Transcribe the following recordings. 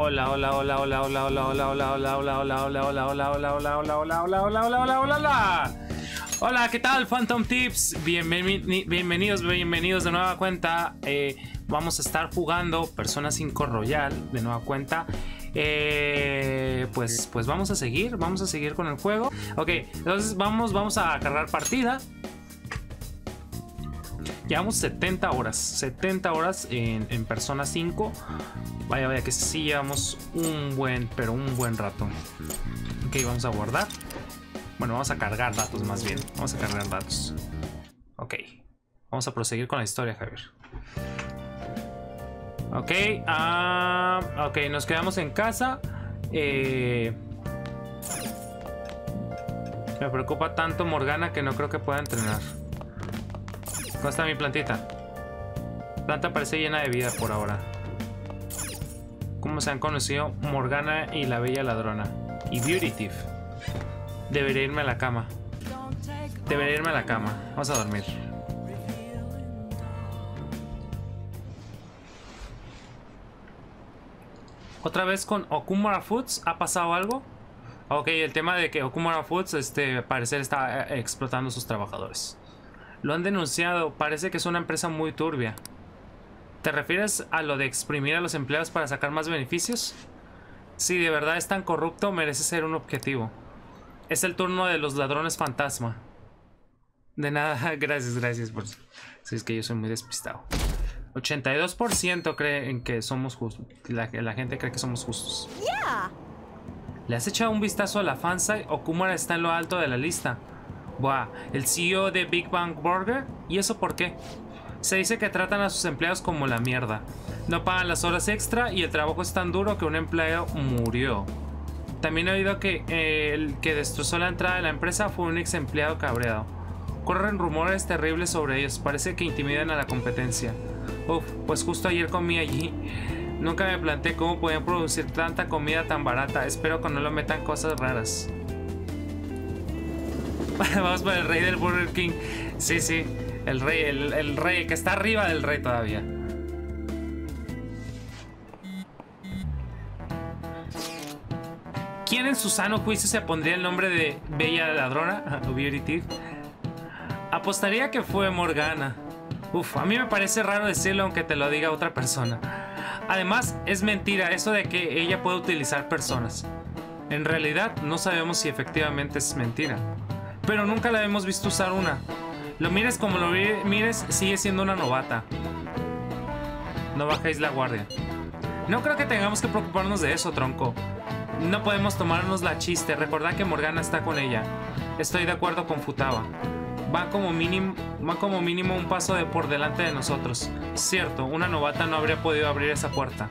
Hola, hola, hola, hola, hola, hola, hola, hola, hola, hola, hola, hola, hola, hola, hola, hola, hola, hola, hola, hola, hola, hola, hola. Hola, ¿qué tal, Phantom Tips? Bienvenidos de nueva cuenta. Vamos a estar jugando Persona 5 Royal de nueva cuenta. Pues vamos a seguir con el juego. Ok, entonces vamos a cargar partida. Llevamos 70 horas en Persona 5. Vaya que sí llevamos un buen rato. Ok, vamos a guardar. Bueno, vamos a cargar datos más bien. Vamos a cargar datos. Ok. Vamos a proseguir con la historia, Javier. Ok. Ok, nos quedamos en casa. Me preocupa tanto Morgana que no creo que pueda entrenar. ¿Cómo está mi plantita? La planta parece llena de vida por ahora. ¿Cómo se han conocido Morgana y la bella ladrona? Y Beauty Thief. Debería irme a la cama. Vamos a dormir. ¿Otra vez con Okumura Foods? ¿Ha pasado algo? Ok, el tema de que Okumura Foods, al parecer está explotando a sus trabajadores. Lo han denunciado. Parece que es una empresa muy turbia. ¿Te refieres a lo de exprimir a los empleados para sacar más beneficios? Si de verdad es tan corrupto, merece ser un objetivo. Es el turno de los ladrones fantasma. De nada, gracias por... Si es que yo soy muy despistado. 82% creen que somos justos. La gente cree que somos justos. Yeah. ¿Le has echado un vistazo a la fansite? Okumura está en lo alto de la lista. Buah, el CEO de Big Bang Burger. ¿Y eso por qué? Se dice que tratan a sus empleados como la mierda. No pagan las horas extra y el trabajo es tan duro que un empleado murió. También he oído que el que destrozó la entrada de la empresa fue un ex empleado cabreado. Corren rumores terribles sobre ellos. Parece que intimidan a la competencia. Uf, pues justo ayer comí allí. Nunca me planteé cómo podían producir tanta comida tan barata. Espero que no lo metan cosas raras. Vamos por el rey del Burger King. Sí, el rey que está arriba del rey todavía. ¿Quién en su sano juicio se pondría el nombre de bella ladrona? Apostaría que fue Morgana. Uf, a mí me parece raro decirlo aunque te lo diga otra persona. Además, es mentira eso de que ella puede utilizar personas. En realidad, no sabemos si efectivamente es mentira. Pero nunca la hemos visto usar una. Lo mires como lo mires, sigue siendo una novata. No bajéis la guardia. No creo que tengamos que preocuparnos de eso, tronco. No podemos tomarnos la chiste. Recordad que Morgana está con ella. Estoy de acuerdo con Futaba. Va como mínimo un paso por delante de nosotros. Cierto, una novata no habría podido abrir esa puerta.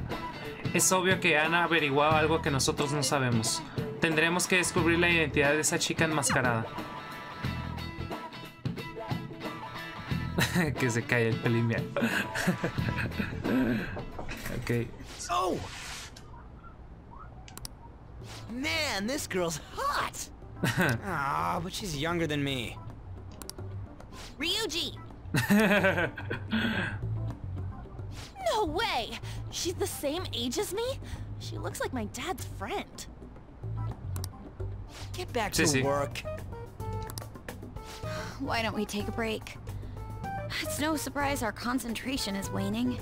Es obvio que han averiguado algo que nosotros no sabemos. Tendremos que descubrir la identidad de esa chica enmascarada. Que se cae el pelimia. Ok. Oh. Man, this girl's hot. Ah, but she's younger than me. Ryuji. No way. She's the same age as me. She looks like my dad's friend. Get back to work. Why don't we take a break? It's no surprise our concentration is waning.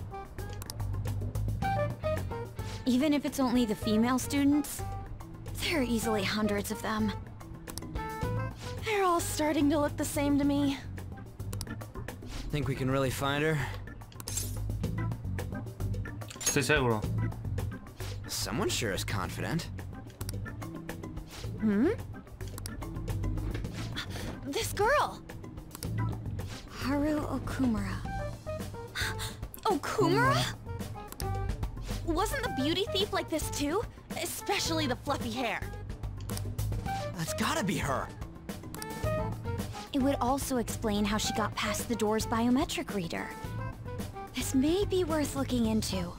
Even if it's only the female students. There are easily hundreds of them. They're all starting to look the same to me. Think we can really find her? Estoy seguro. Someone sure is confident. Hmm? This girl! Haru Okumura. Okumura? Wasn't the beauty thief like this too? Especially the fluffy hair. That's gotta be her. It would also explain how she got past the door's biometric reader. This may be worth looking into.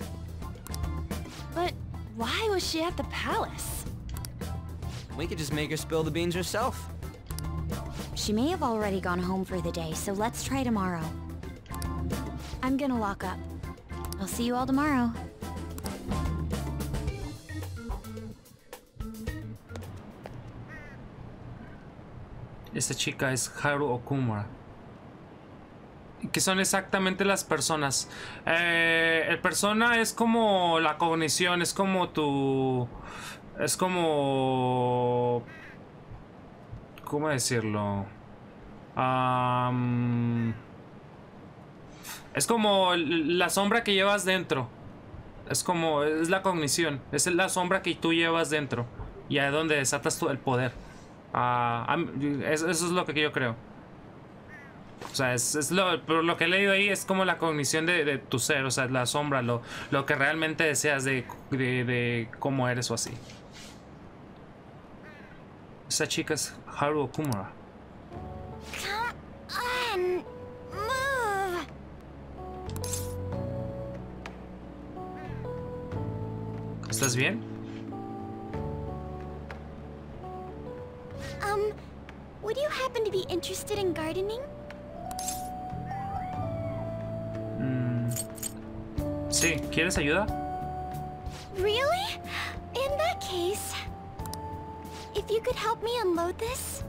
But why was she at the palace? We could just make her spill the beans herself. She may have already gone home for the day, so let's try tomorrow. I'm gonna lock up. I'll see you all tomorrow. Esta chica es Haru Okumura. ¿Qué son exactamente las personas? El persona es como la cognición, es como tu... Es como... ¿Cómo decirlo? Es como la sombra que llevas dentro. Es como... Es la cognición. Es la sombra que tú llevas dentro. Y ahí es donde desatas tú el poder. Eso es lo que yo creo. O sea, lo que he leído ahí es como la cognición de tu ser, o sea, la sombra, lo que realmente deseas de cómo eres o así. Esa chica es Haru Okumura. ¿Estás bien? Would you happen to be interested in gardening? Sí, ¿quieres ayuda? Really? In that case, if you could help me unload this.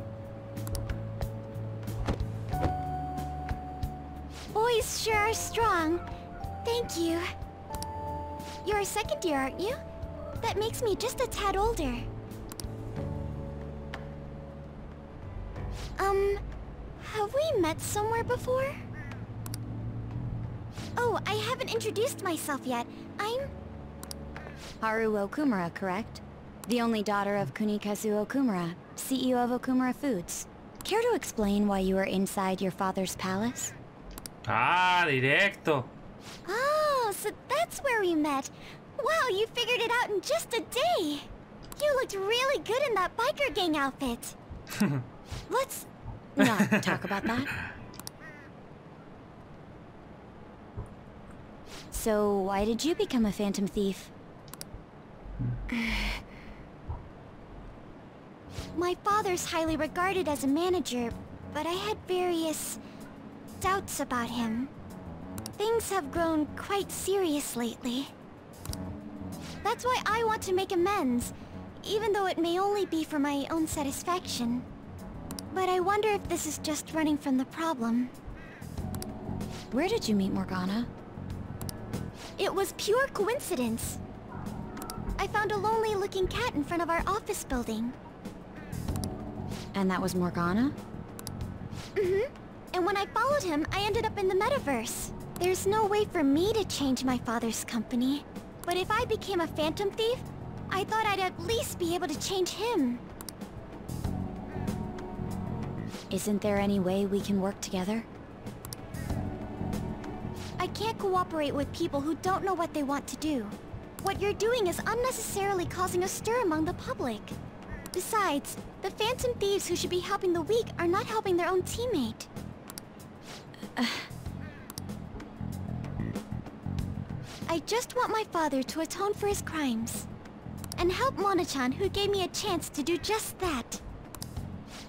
Boys sure are strong. Thank you. You're a second year, aren't you? That makes me just a tad older. Have we met somewhere before? Oh, I haven't introduced myself yet. I'm... Haru Okumura, correct? The only daughter of Kunikazu Okumura, CEO of Okumura Foods. Care to explain why you were inside your father's palace? Ah, directo. Oh, so that's where we met. Wow, you figured it out in just a day. You looked really good in that biker gang outfit. Let's not talk about that. So, why did you become a phantom thief? My father's highly regarded as a manager, but I had various doubts about him. Things have grown quite serious lately. That's why I want to make amends, even though it may only be for my own satisfaction. But I wonder if this is just running from the problem. Where did you meet Morgana? It was pure coincidence. I found a lonely-looking cat in front of our office building. And that was Morgana? Mm-hmm. And when I followed him, I ended up in the metaverse. There's no way for me to change my father's company. But if I became a phantom thief, I thought I'd at least be able to change him. Isn't there any way we can work together? I can't cooperate with people who don't know what they want to do. What you're doing is unnecessarily causing a stir among the public. Besides, the phantom thieves who should be helping the weak are not helping their own teammate. I just want my father to atone for his crimes. And help Mona-chan, who gave me a chance to do just that.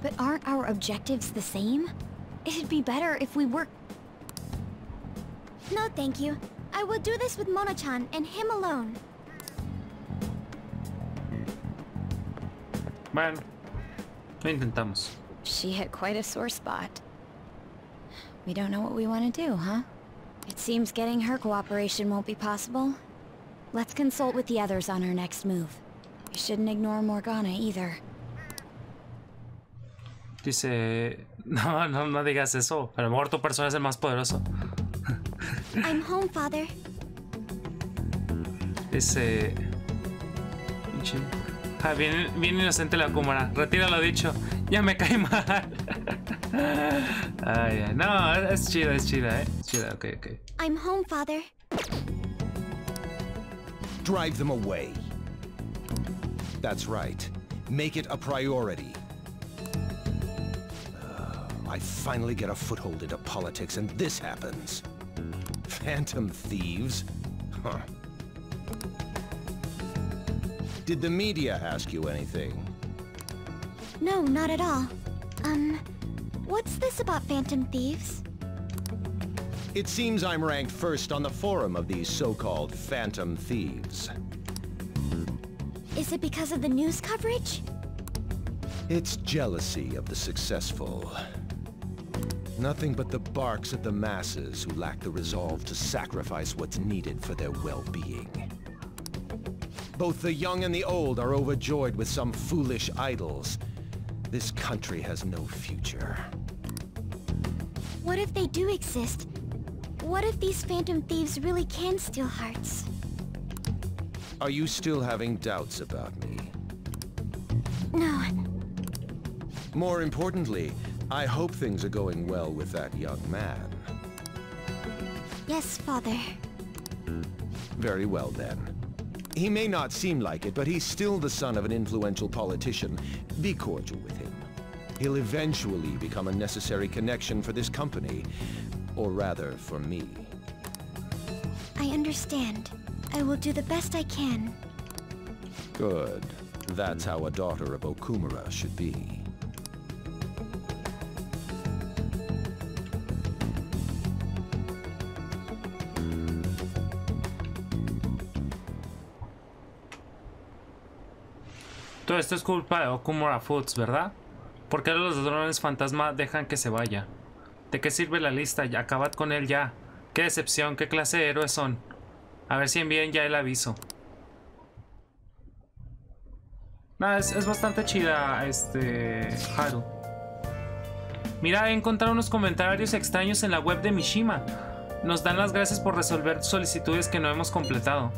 But aren't our objectives the same? It'd be better if we worked... No, thank you. I will do this with Mona-chan and him alone. Bueno, lo intentamos. She hit quite a sore spot. We don't know what we want to do, huh? It seems getting her cooperation won't be possible. Let's consult with the others on our next move. We shouldn't ignore Morgana either. Dice... No digas eso. A lo mejor tu persona es el más poderoso. I'm home, father. Dice... Ah, bien inocente la Okumura. Retira lo dicho. Ya me cae mal. Ay, no, es chida, es chida, ok. I'm home, father. Drive them away. That's right. Make it a priority. I finally get a foothold into politics and this happens. Phantom thieves? Huh. Did the media ask you anything? No, not at all. What's this about phantom thieves? It seems I'm ranked first on the forum of these so-called phantom thieves. Is it because of the news coverage? It's jealousy of the successful. Nothing but the barks of the masses who lack the resolve to sacrifice what's needed for their well-being. Both the young and the old are overjoyed with some foolish idols. This country has no future. What if they do exist? What if these phantom thieves really can steal hearts? Are you still having doubts about me? No. More importantly, I hope things are going well with that young man. Yes, Father. Very well then. He may not seem like it, but he's still the son of an influential politician. Be cordial with him. He'll eventually become a necessary connection for this company. Or rather, for me. I understand. I will do the best I can. Good. That's how a daughter of Okumura should be. Todo esto es culpa de Okumura Foods, ¿verdad? ¿Por qué los drones fantasma dejan que se vaya? ¿De qué sirve la lista? Ya, acabad con él ya. ¡Qué decepción! ¿Qué clase de héroes son? A ver si envíen ya el aviso. Nada, es bastante chida Haru. Mira, he encontrado unos comentarios extraños en la web de Mishima. Nos dan las gracias por resolver solicitudes que no hemos completado.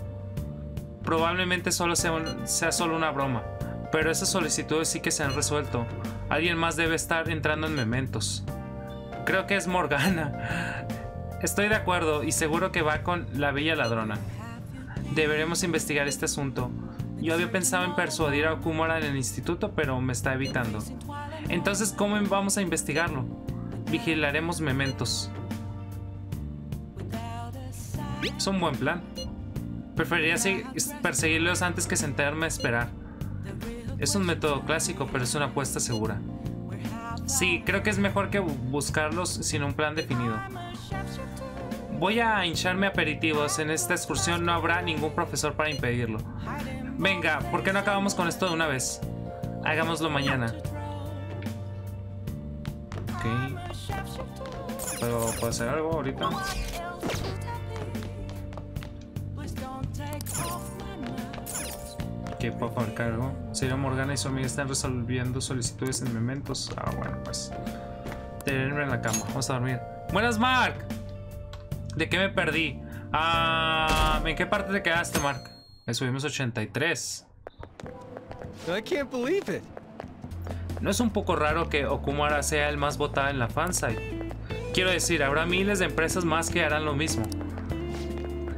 Probablemente solo sea una broma, pero esas solicitudes sí que se han resuelto. Alguien más debe estar entrando en Mementos. Creo que es Morgana. Estoy de acuerdo y seguro que va con la bella ladrona. Deberemos investigar este asunto. Yo había pensado en persuadir a Okumura en el instituto, pero me está evitando. Entonces, ¿cómo vamos a investigarlo? Vigilaremos Mementos. Es un buen plan. Preferiría perseguirlos antes que sentarme a esperar. Es un método clásico, pero es una apuesta segura. Sí, creo que es mejor que buscarlos sin un plan definido. Voy a hincharme aperitivos. En esta excursión no habrá ningún profesor para impedirlo. Venga, ¿por qué no acabamos con esto de una vez? Hagámoslo mañana. Ok. ¿Puedo hacer algo ahorita? Que puedo fabricar algo. Señor Morgana y su amiga están resolviendo solicitudes en Mementos. Ah, bueno, pues. Tenerme en la cama. Vamos a dormir. ¡Buenas, Mark! ¿De qué me perdí? Ah, ¿en qué parte te quedaste, Mark? Le subimos 83. ¿No es un poco raro que Okumura sea el más votado en la fansite? Quiero decir, habrá miles de empresas más que harán lo mismo.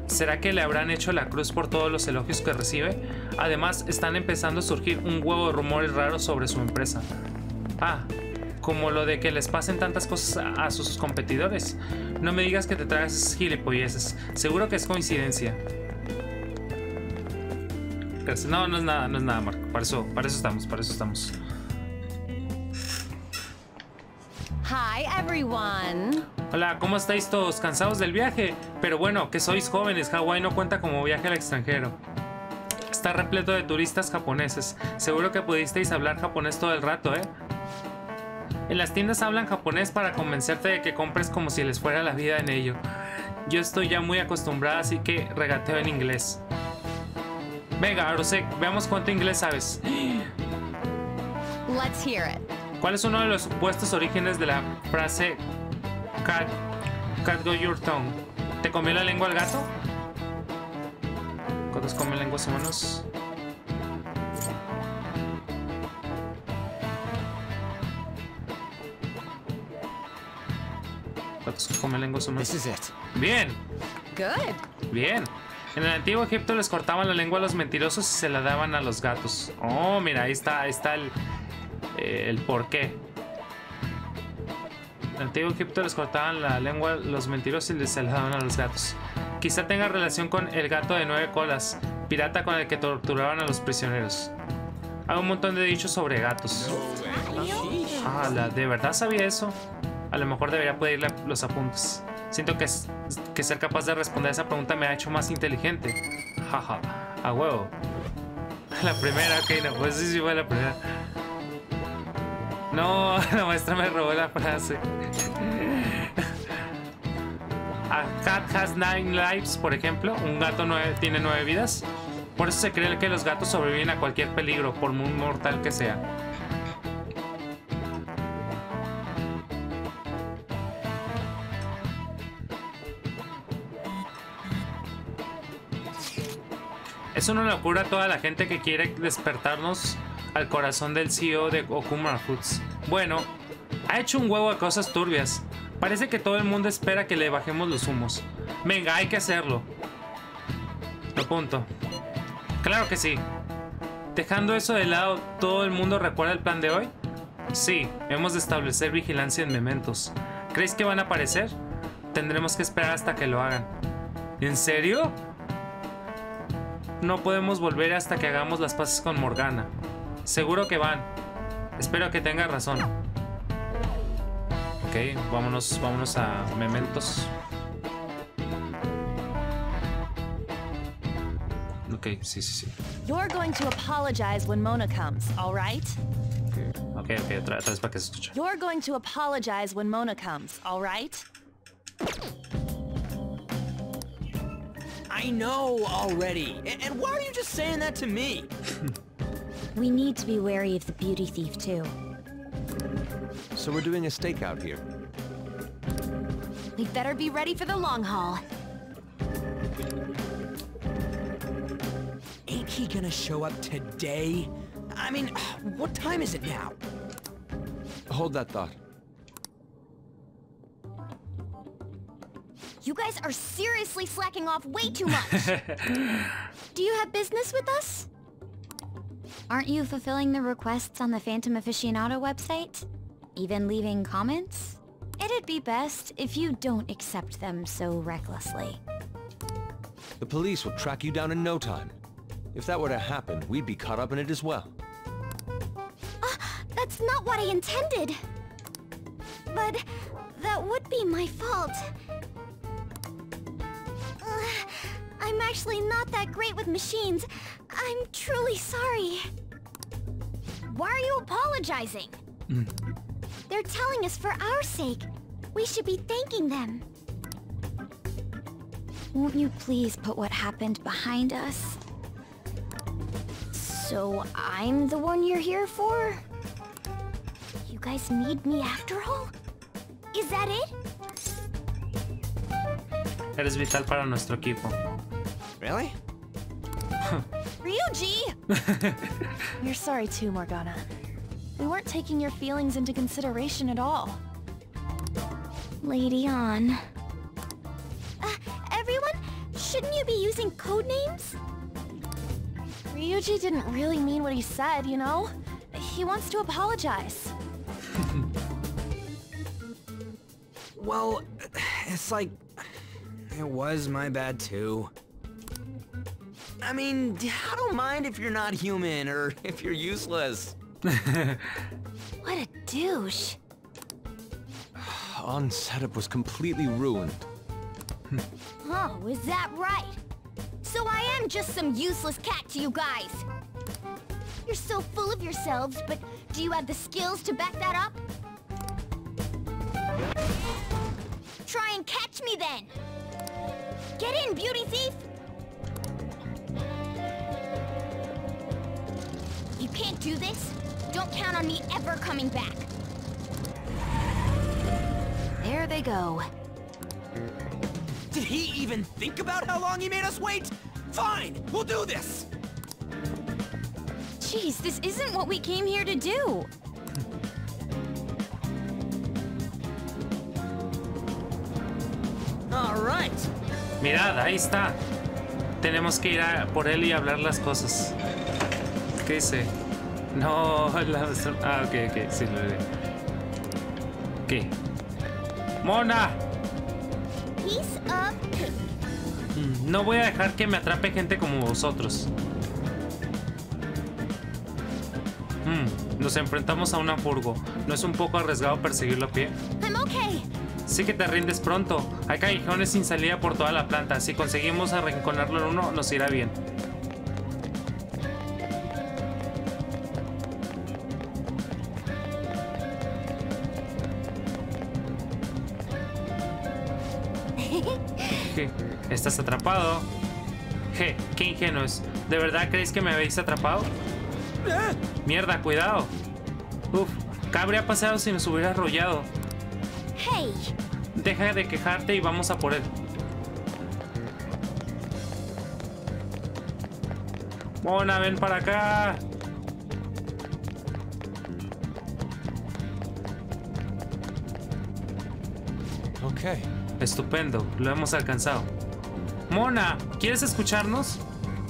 ¿Será que le habrán hecho la cruz por todos los elogios que recibe? Además, están empezando a surgir un huevo de rumores raros sobre su empresa. Ah, como lo de que les pasen tantas cosas a sus competidores. No me digas que te tragas esas gilipolleces. Seguro que es coincidencia. No, no es nada, Marco. Para eso estamos. Hi, everyone. Hola, ¿cómo estáis todos? ¿Cansados del viaje? Pero bueno, que sois jóvenes, Hawái no cuenta como viaje al extranjero. Está repleto de turistas japoneses. Seguro que pudisteis hablar japonés todo el rato, ¿eh? En las tiendas hablan japonés para convencerte de que compres como si les fuera la vida en ello. Yo estoy ya muy acostumbrada, así que regateo en inglés. Venga, Arosek, veamos cuánto inglés sabes. Let's hear it. ¿Cuál es uno de los supuestos orígenes de la frase cat go your tongue? ¿Te comió la lengua el gato? ¿Cuántos comen lenguas humanos? ¿Cuántos comen lenguas humanos? Bien. Good. Bien. En el antiguo Egipto les cortaban la lengua a los mentirosos y se la daban a los gatos. Oh, mira, ahí está el porqué. En el antiguo Egipto les cortaban la lengua a los mentirosos y se la daban a los gatos. Quizá tenga relación con el gato de 9 colas, pirata con el que torturaban a los prisioneros. Hay un montón de dichos sobre gatos. Ah, ¿de verdad sabía eso? A lo mejor debería pedirle los apuntes. Siento que ser capaz de responder a esa pregunta me ha hecho más inteligente. Jaja, a huevo. La primera, ok, no, pues sí fue la primera. No, la maestra me robó la frase. A cat has 9 lives, por ejemplo. Un gato tiene 9 vidas. Por eso se cree que los gatos sobreviven a cualquier peligro, por muy mortal que sea. Es una locura toda la gente que quiere despertarnos al corazón del CEO de Okumura Foods. Bueno, ha hecho un huevo a cosas turbias. Parece que todo el mundo espera que le bajemos los humos. Venga, hay que hacerlo. Lo punto. Claro que sí. Dejando eso de lado, ¿todo el mundo recuerda el plan de hoy? Sí, hemos de establecer vigilancia en Mementos. ¿Crees que van a aparecer? Tendremos que esperar hasta que lo hagan. ¿En serio? No podemos volver hasta que hagamos las paces con Morgana. Seguro que van. Espero que tengas razón. Ok, vámonos a Mementos. Ok, sí. You're going to apologize when Mona comes, all right? Okay, otra vez para que se escuche. You're going to apologize when Mona comes, all right? I know already. And why are you just saying that to me? We need to be wary of the beauty thief, too. So we're doing a stakeout here. We'd better be ready for the long haul. Ain't he gonna show up today? I mean, what time is it now? Hold that thought. You guys are seriously slacking off way too much. Do you have business with us? Aren't you fulfilling the requests on the Phantom Aficionado website? Even leaving comments? It'd be best if you don't accept them so recklessly. The police will track you down in no time. If that were to happen, we'd be caught up in it as well. That's not what I intended. But that would be my fault. I'm actually not that great with machines. I'm truly sorry. Why are you apologizing? They're telling us for our sake. We should be thanking them. Won't you please put what happened behind us? So I'm the one you're here for? You guys need me after all? Is that it? Eres vital para nuestro equipo. Really? Ryuji! You're sorry too, Morgana. We weren't taking your feelings into consideration at all. Lady Ann. Everyone, shouldn't you be using code names? Ryuji didn't really mean what he said, you know? He wants to apologize. Well, it's like... It was my bad too. I mean, I don't mind if you're not human or if you're useless. What a douche. Ann's setup was completely ruined. Oh, is that right? So I am just some useless cat to you guys. You're so full of yourselves, but do you have the skills to back that up? Try and catch me then. Get in, beauty thief! You can't do this. Don't count on me ever coming back. There they go. Did he even think about how long he made us wait? Fine, we'll do this! Jeez, this isn't what we came here to do. All right. Mirad, ahí está. Tenemos que ir a por él y hablar las cosas. ¿Qué dice? No, ok, sí, lo veo. Ok. ¡Mona! No voy a dejar que me atrape gente como vosotros. Nos enfrentamos a una furgo. ¿No es un poco arriesgado perseguirlo a pie? Sí que te rindes pronto. Hay callejones sin salida por toda la planta. Si conseguimos arrinconarlo en uno, nos irá bien. Estás atrapado. Je, qué ingenuos. ¿De verdad creéis que me habéis atrapado? Mierda, cuidado. Uf, ¿qué habría pasado si nos hubiera arrollado? Hey. Deja de quejarte y vamos a por él. Mona, ven para acá. Ok. Estupendo, lo hemos alcanzado. Mona, ¿quieres escucharnos?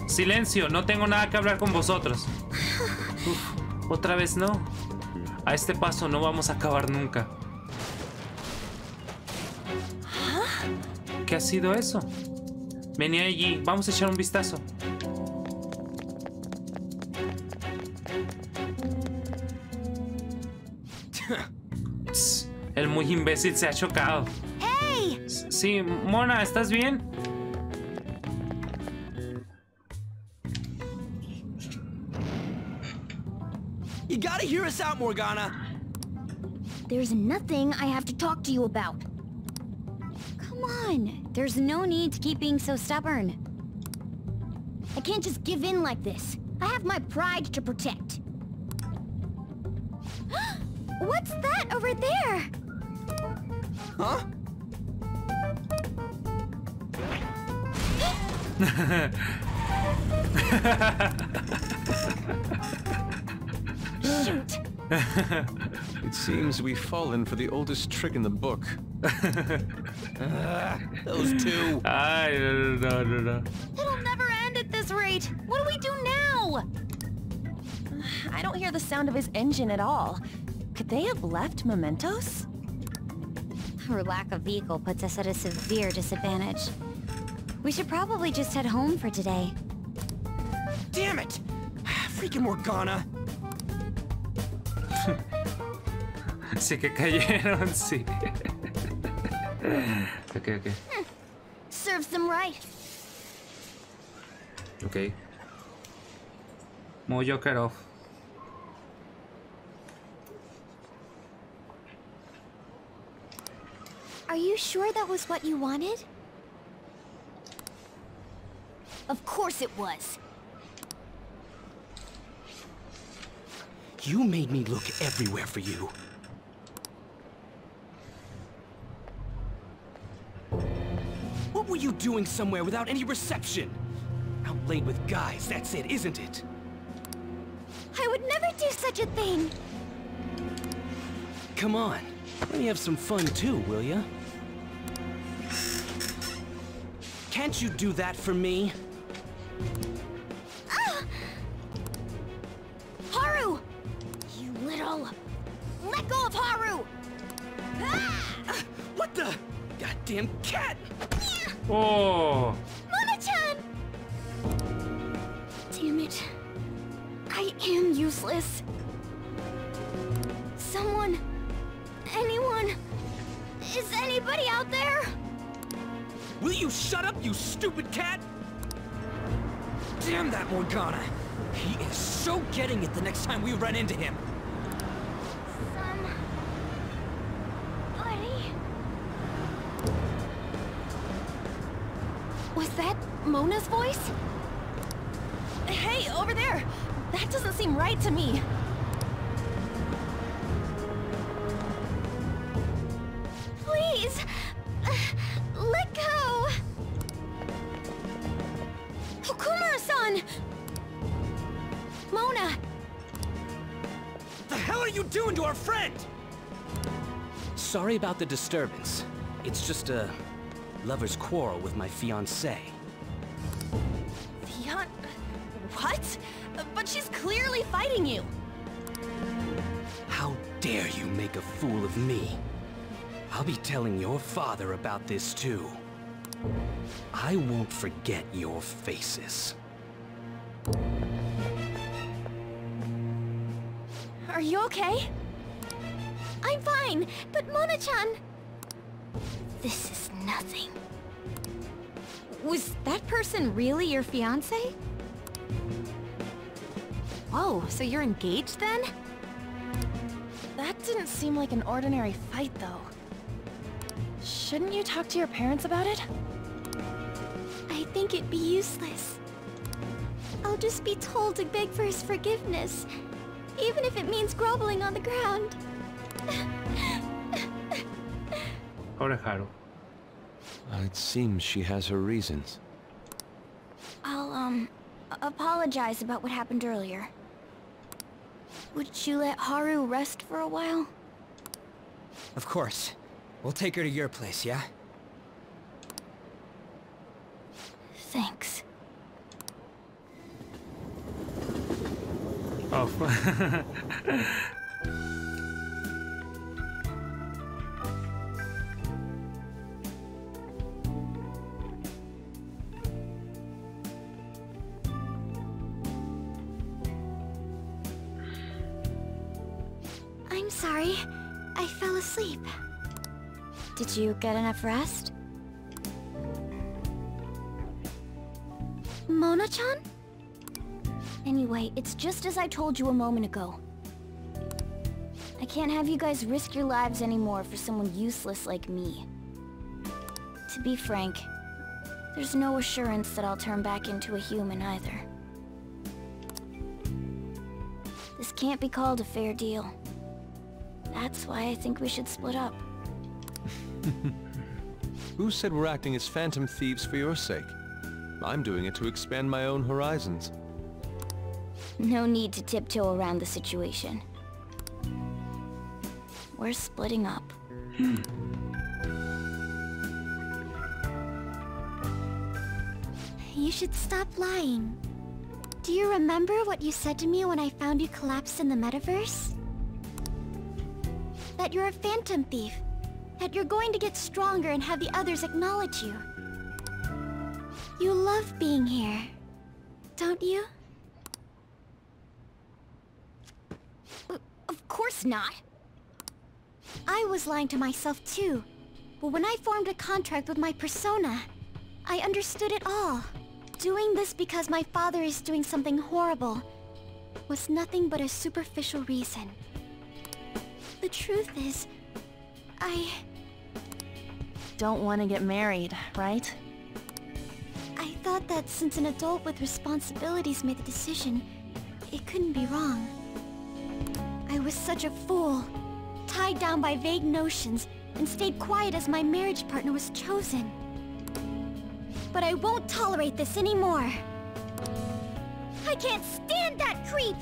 Silencio, no tengo nada que hablar con vosotros. Uf, otra vez no. A este paso no vamos a acabar nunca. ¿Qué ha sido eso? Vení allí, vamos a echar un vistazo. El muy imbécil se ha chocado. ¡Hey! Sí, Mona, ¿estás bien? You gotta hear us out, Morgana. There's nothing I have to talk to you about. Come on. There's no need to keep being so stubborn. I can't just give in like this. I have my pride to protect. What's that over there? Huh? Shoot. It seems we've fallen for the oldest trick in the book. Those two. No. It'll never end at this rate. What do we do now? I don't hear the sound of his engine at all. Could they have left Mementos? Our lack of vehicle puts us at a severe disadvantage. We should probably just head home for today. Damn it! Freaking Morgana! Sí que cayeron, sí. Okay. Serves them right. Okay. More Joker off. Are you sure that was what you wanted? Of course it was. You made me look everywhere for you. What were you doing somewhere without any reception? Out late with guys, that's it, isn't it? I would never do such a thing. Come on, let me have some fun too, will ya? Can't you do that for me? Let go of Haru! What the goddamn cat? Oh! Mona-chan! Damn it! I am useless. Someone, anyone, is anybody out there? Will you shut up, you stupid cat? Damn that Morgana! He is so getting it the next time we run into him. Was that Mona's voice? Hey, over there! That doesn't seem right to me. Please! Let go! Okumura-san! Mona! What the hell are you doing to our friend? Sorry about the disturbance. It's just a... lover's quarrel with my fiancée. What? But she's clearly fighting you. How dare you make a fool of me? I'll be telling your father about this too. I won't forget your faces. Are you okay? I'm fine, but Mona-chan... This is nothing. Was that person really your fiancé? Oh, so you're engaged then? That didn't seem like an ordinary fight, though. Shouldn't you talk to your parents about it? think it'd be useless. I'll just be told to beg for his forgiveness, even if it means groveling on the ground. Pobre Haru. It seems she has her reasons. I'll, apologize about what happened earlier. Would you let Haru rest for a while? Of course. We'll take her to your place, yeah? Thanks. Oh. I'm sorry. I fell asleep. Did you get enough rest? Mona-chan? Anyway, it's just as I told you a moment ago. I can't have you guys risk your lives anymore for someone useless like me. To be frank, there's no assurance that I'll turn back into a human either. This can't be called a fair deal. That's why I think we should split up. Who said we're acting as phantom thieves for your sake? I'm doing it to expand my own horizons. No need to tiptoe around the situation. We're splitting up. You should stop lying. Do you remember what you said to me when I found you collapsed in the metaverse? That you're a phantom thief. That you're going to get stronger and have the others acknowledge you. You love being here, don't you? Of course not. I was lying to myself too, but when I formed a contract with my persona, I understood it all. Doing this because my father is doing something horrible was nothing but a superficial reason. The truth is, I... don't want to get married, right? I thought that since an adult with responsibilities made the decision, it couldn't be wrong. I was such a fool, tied down by vague notions, and stayed quiet as my marriage partner was chosen. But I won't tolerate this anymore. I can't stand that creep!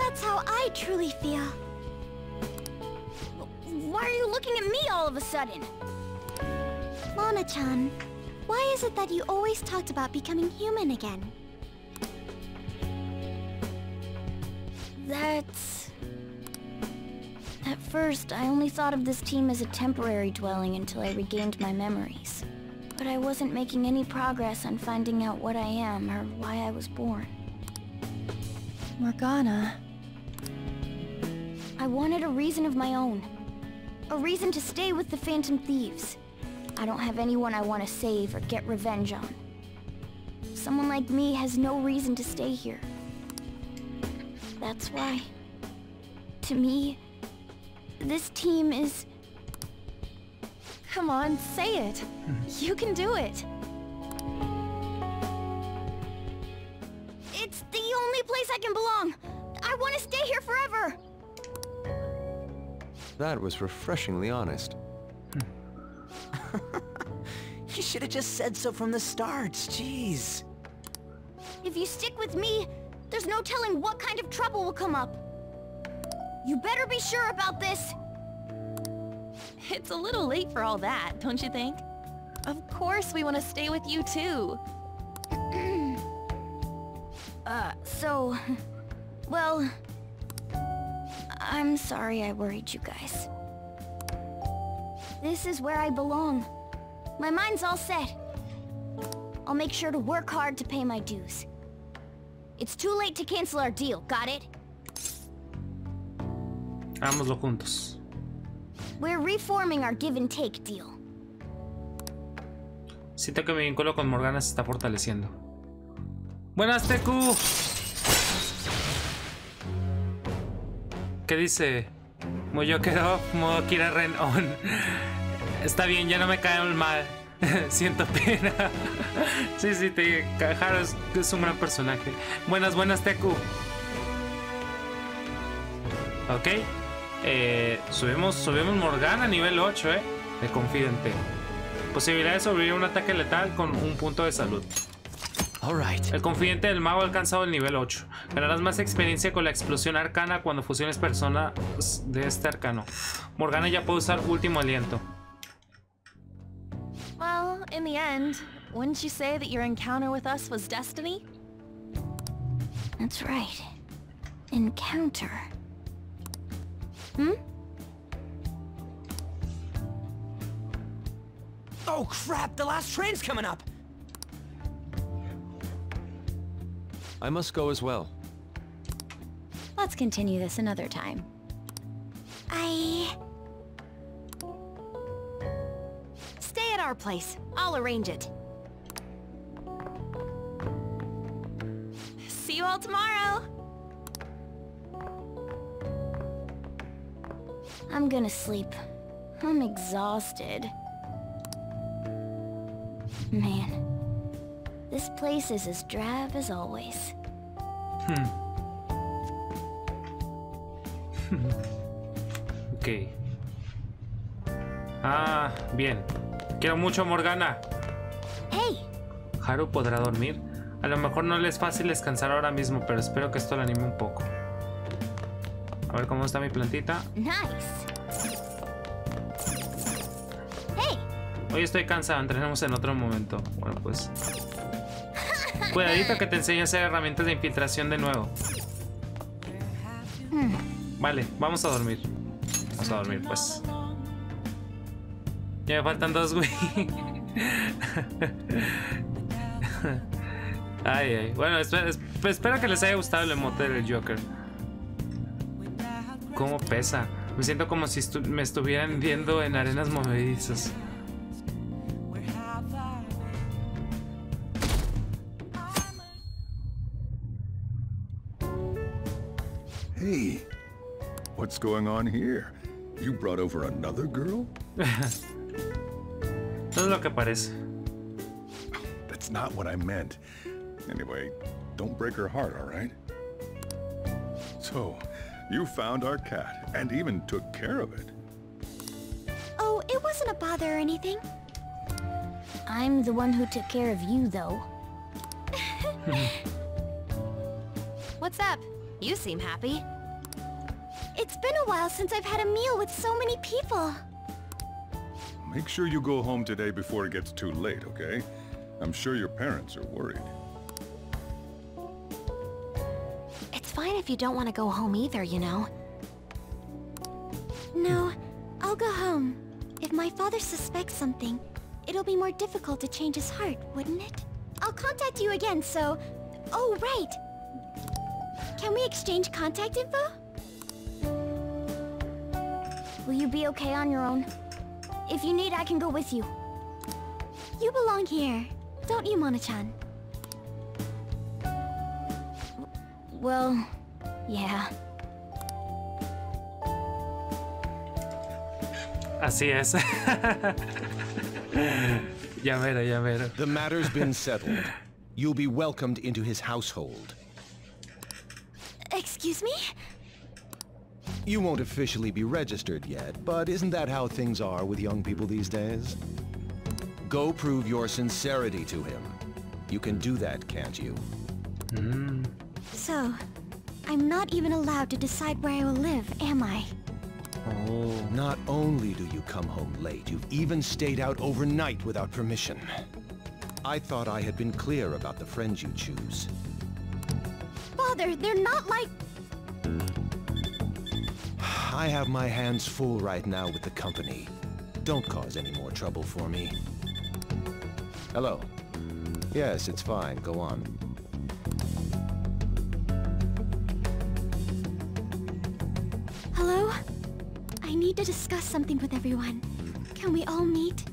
That's how I truly feel. Why are you looking at me all of a sudden? Mona-chan, why is it that you always talked about becoming human again? That's... at first, I only thought of this team as a temporary dwelling until I regained my memories. But I wasn't making any progress on finding out what I am or why I was born. Morgana... I wanted a reason of my own. A reason to stay with the Phantom Thieves. I don't have anyone I want to save or get revenge on. Someone like me has no reason to stay here. That's why, to me, this team is... Come on, say it. You can do it. It's the only place I can belong. I want to stay here forever. That was refreshingly honest. You should have just said so from the start, jeez. If you stick with me, there's no telling what kind of trouble will come up. You better be sure about this. It's a little late for all that, don't you think? Of course we want to stay with you too. Well... I'm sorry I worried you guys. This is where I belong. My mind's all set. I'll make sure to work hard to pay my dues. It's too late to cancel our deal, got it? Hagámoslo juntos. We're reforming our give and take deal. Siento que mi vínculo con Morgana se está fortaleciendo. Buenas, Teku. ¿Qué dice? Moyo quedó, Moyo quiere Ren on. Está bien, ya no me caen mal. Siento pena. Sí, te dije, Haru es un gran personaje. Buenas, Teku. Ok. Subimos Morgana a nivel 8, de confidente. Posibilidad de sobrevivir a un ataque letal con un punto de salud. El confidente del mago ha alcanzado el nivel 8. Ganarás más experiencia con la explosión arcana cuando fusiones personas de este arcano. Morgana ya puede usar último aliento. Well, in the end, wouldn't you say that your encounter with us was destiny? That's right. Encounter. Hmm? Oh crap, the last train's coming up. I must go as well. Let's continue this another time. Stay at our place. I'll arrange it. See you all tomorrow. I'm gonna sleep. I'm exhausted. Man. This place is as drab as always. Ok. Ah, bien. Quiero mucho a Morgana. Hey. Haru podrá dormir. A lo mejor no le es fácil descansar ahora mismo, pero espero que esto le anime un poco. A ver cómo está mi plantita. Nice. Hey. Hoy estoy cansado. Entrenemos en otro momento. Bueno, pues. Cuidadito que te enseño a hacer herramientas de infiltración de nuevo. Vale, vamos a dormir. Vamos a dormir, pues. Ya me faltan dos, güey. Ay. Bueno, espero que les haya gustado el emote del Joker. ¿Cómo pesa? Me siento como si me estuvieran viendo en arenas movedizas. Hey, what's going on here? You brought over another girl? Todo lo que parece. That's not what I meant. Anyway, don't break her heart, all right? So, you found our cat and even took care of it. Oh, it wasn't a bother or anything. I'm the one who took care of you, though. What's up? You seem happy. It's been a while since I've had a meal with so many people. Make sure you go home today before it gets too late, okay? I'm sure your parents are worried. It's fine if you don't want to go home either, you know. No, I'll go home. If my father suspects something, it'll be more difficult to change his heart, wouldn't it? I'll contact you again, so... Oh, right! Can we exchange contact info? Will you be okay on your own? If you need, I can go with you. You belong here, don't you, Mona-chan? Well, yeah. Así es. Ya mero. The matter's been settled. You'll be welcomed into his household. Excuse me? You won't officially be registered yet, but isn't that how things are with young people these days? Go prove your sincerity to him. You can do that, can't you? So, I'm not even allowed to decide where I will live, am I? Oh, not only do you come home late, you've even stayed out overnight without permission. I thought I had been clear about the friends you choose. Father, they're not like... I have my hands full right now with the company. Don't cause any more trouble for me. Hello. Yes, it's fine. Go on. Hello? I need to discuss something with everyone. Can we all meet?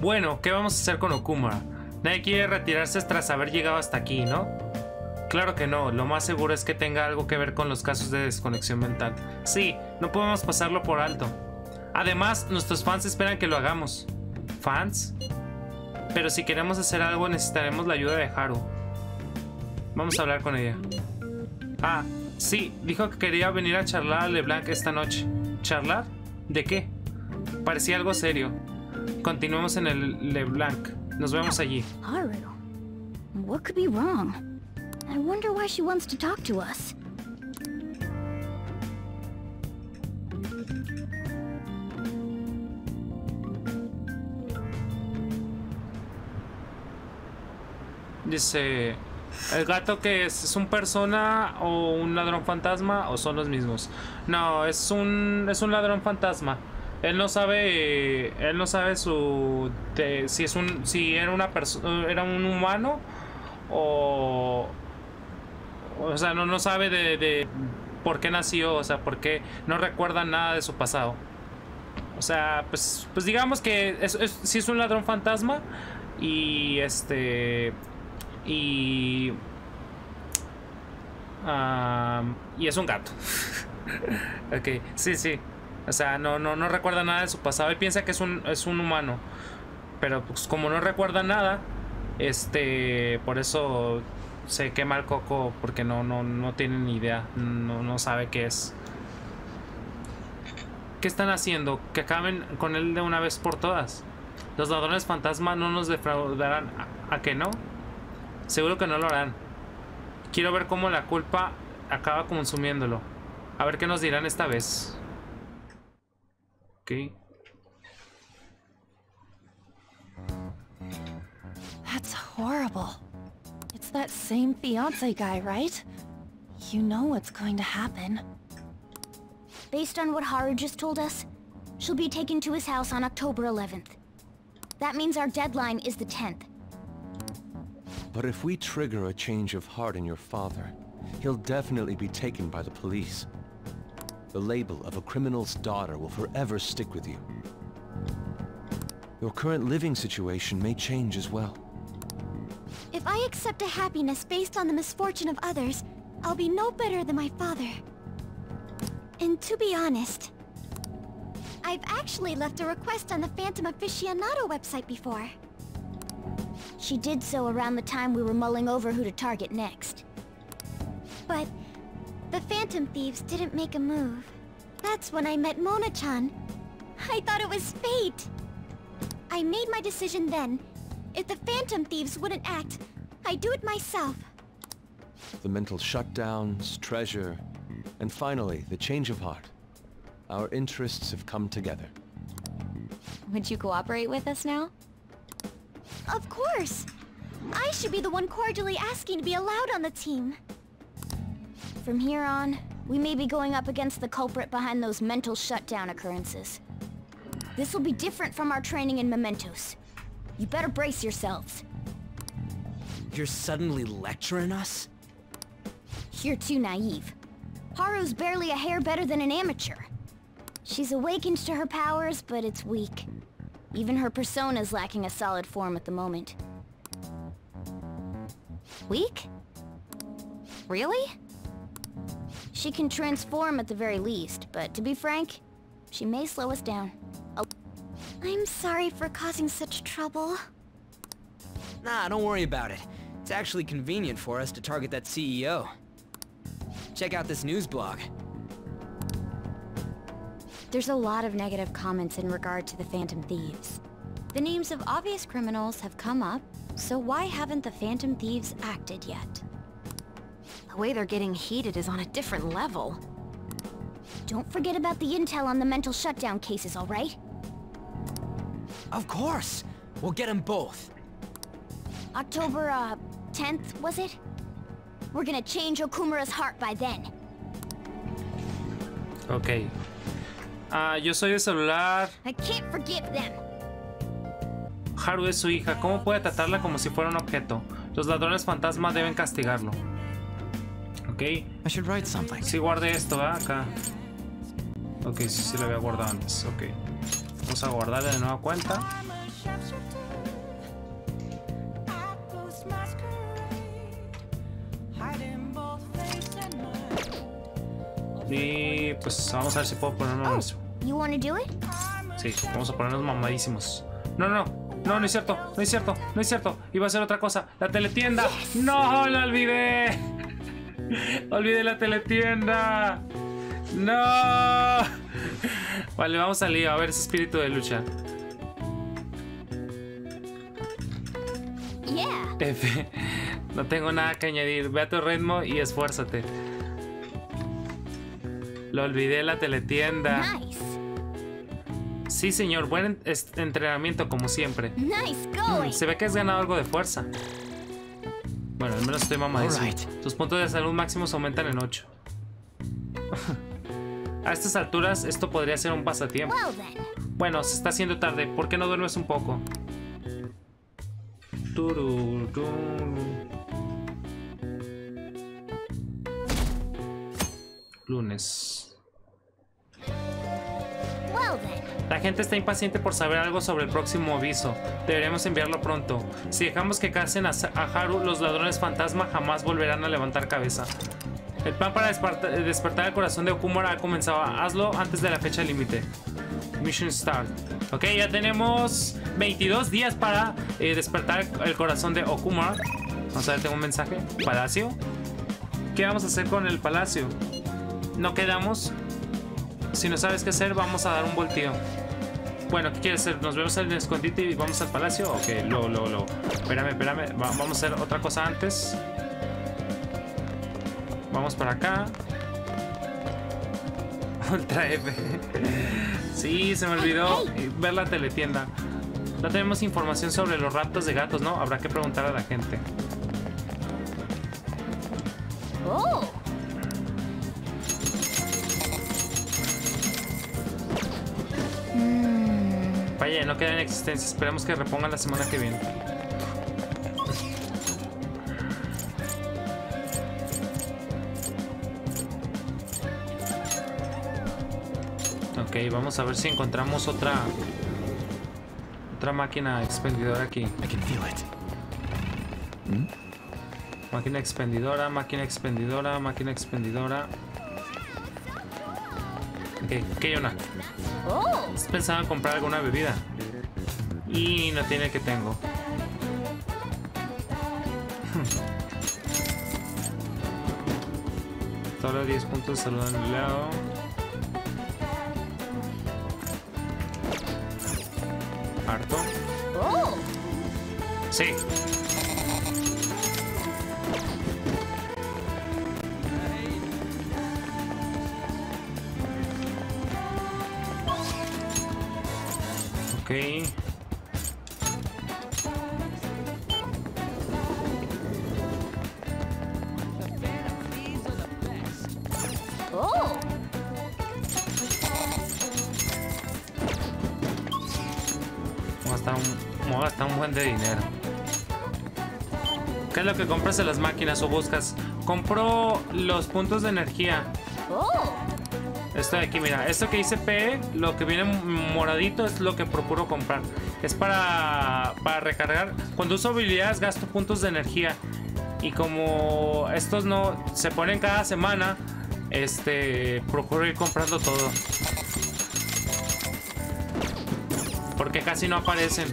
Bueno, ¿qué vamos a hacer con Okumura? Nadie quiere retirarse tras haber llegado hasta aquí, ¿no? Claro que no, lo más seguro es que tenga algo que ver con los casos de desconexión mental. Sí, no podemos pasarlo por alto. Además, nuestros fans esperan que lo hagamos. ¿Fans? Pero si queremos hacer algo necesitaremos la ayuda de Haru. Vamos a hablar con ella. Ah, sí, dijo que quería venir a charlar a LeBlanc esta noche. ¿Charlar? ¿De qué? Parecía algo serio. Continuemos en el LeBlanc. Nos vemos allí. Haru, what could be wrong? I wonder why she wants to talk to us. Dice, ¿el gato que es un persona o un ladrón fantasma o son los mismos? No, es un ladrón fantasma. Él no sabe si era un humano o sea, no sabe de por qué nació, o sea, por qué no recuerda nada de su pasado. O sea, pues digamos que sí es un ladrón fantasma y y es un gato. Ok, sí. O sea, no recuerda nada de su pasado. Él piensa que es un humano. Pero pues como no recuerda nada, por eso se quema el coco. Porque no tiene ni idea. No sabe qué es. ¿Qué están haciendo? Que acaben con él de una vez por todas. Los ladrones fantasma no nos defraudarán. ¿A que no? Seguro que no lo harán. Quiero ver cómo la culpa acaba consumiéndolo. A ver qué nos dirán esta vez. Okay. That's horrible. It's that same fiance guy, right? You know what's going to happen. Based on what Haru just told us, she'll be taken to his house on October 11th. That means our deadline is the 10th. But if we trigger a change of heart in your father, he'll definitely be taken by the police. The label of a criminal's daughter will forever stick with you. Your current living situation may change as well. If I accept a happiness based on the misfortune of others, I'll be no better than my father. And to be honest, I've actually left a request on the Phantom Aficionado website before. She did so around the time we were mulling over who to target next. But the Phantom Thieves didn't make a move. That's when I met Mona-chan. I thought it was fate. I made my decision then. If the Phantom Thieves wouldn't act, I'd do it myself. The mental shutdowns, treasure, and finally, the change of heart. Our interests have come together. Would you cooperate with us now? Of course! I should be the one cordially asking to be allowed on the team. From here on, we may be going up against the culprit behind those mental shutdown occurrences. This will be different from our training in Mementos. You better brace yourselves. You're suddenly lecturing us? You're too naive. Haru's barely a hair better than an amateur. She's awakened to her powers, but it's weak. Even her persona's lacking a solid form at the moment. Weak? Really? She can transform at the very least, but to be frank, she may slow us down. I'm sorry for causing such trouble. Nah, don't worry about it. It's actually convenient for us to target that CEO. Check out this news blog. There's a lot of negative comments in regard to the Phantom Thieves. The names of obvious criminals have come up, so why haven't the Phantom Thieves acted yet? The way they're getting heated is on a different level. Don't forget about the intel on the mental shutdown cases, all right? Of course! We'll get them both! October, 10th, was it? We're gonna change Okumura's heart by then. Okay. Yo soy de celular. I can't forgive them. Haru es su hija. ¿Cómo puede tratarla como si fuera un objeto? Los ladrones fantasma deben castigarlo. Ok. Sí, guardé esto, ¿verdad? Acá. Ok, sí lo había guardado antes. Ok. Vamos a guardarle de nueva cuenta. Y pues vamos a ver si puedo ponernos. Sí, vamos a ponernos mamadísimos. No es cierto. Iba a ser otra cosa. La teletienda. No, la olvidé. Olvidé la teletienda. No. Vale, vamos al lío. A ver ese espíritu de lucha. F. No tengo nada que añadir. Ve a tu ritmo y esfuérzate. Lo olvidé la teletienda. Sí, señor. Buen entrenamiento, como siempre. Se ve que has ganado algo de fuerza. Bueno, al menos estoy mamadísimo. Tus puntos de salud máximos aumentan en 8. A estas alturas, esto podría ser un pasatiempo. Bueno, se está haciendo tarde. ¿Por qué no duermes un poco? Lunes. La gente está impaciente por saber algo sobre el próximo aviso. Deberíamos enviarlo pronto. Si dejamos que casen a Haru, los ladrones fantasma jamás volverán a levantar cabeza. El plan para despertar el corazón de Okumura ha comenzado. Hazlo antes de la fecha límite. Mission Start. Ok, ya tenemos 22 días para despertar el corazón de Okumura. Vamos a ver, tengo un mensaje. Palacio. ¿Qué vamos a hacer con el palacio? No quedamos. Si no sabes qué hacer, vamos a dar un volteo. Bueno, ¿qué quieres hacer? ¿Nos vemos en el escondite y vamos al palacio? Ok, luego. Espérame. Vamos a hacer otra cosa antes. Vamos para acá. Ultra F. Sí, se me olvidó ver la teletienda. No tenemos información sobre los raptos de gatos, ¿no? Habrá que preguntar a la gente. Vaya, no queda en existencia. Esperemos que repongan la semana que viene. Ok, vamos a ver si encontramos otra máquina expendidora aquí. Máquina expendidora. Ok, ¿qué hay una? Pensaba en comprar alguna bebida. Y no tiene que tengo. Solo 10 puntos de salud en el lado. ¿Harto? Sí. Ok. Está un buen de dinero. ¿Qué es lo que compras en las máquinas o buscas? Compro los puntos de energía. Esto de aquí, mira. Esto que dice PE, lo que viene moradito es lo que procuro comprar. Es para recargar. Cuando uso habilidades gasto puntos de energía. Y como estos no se ponen cada semana, procuro ir comprando todo. Porque casi no aparecen.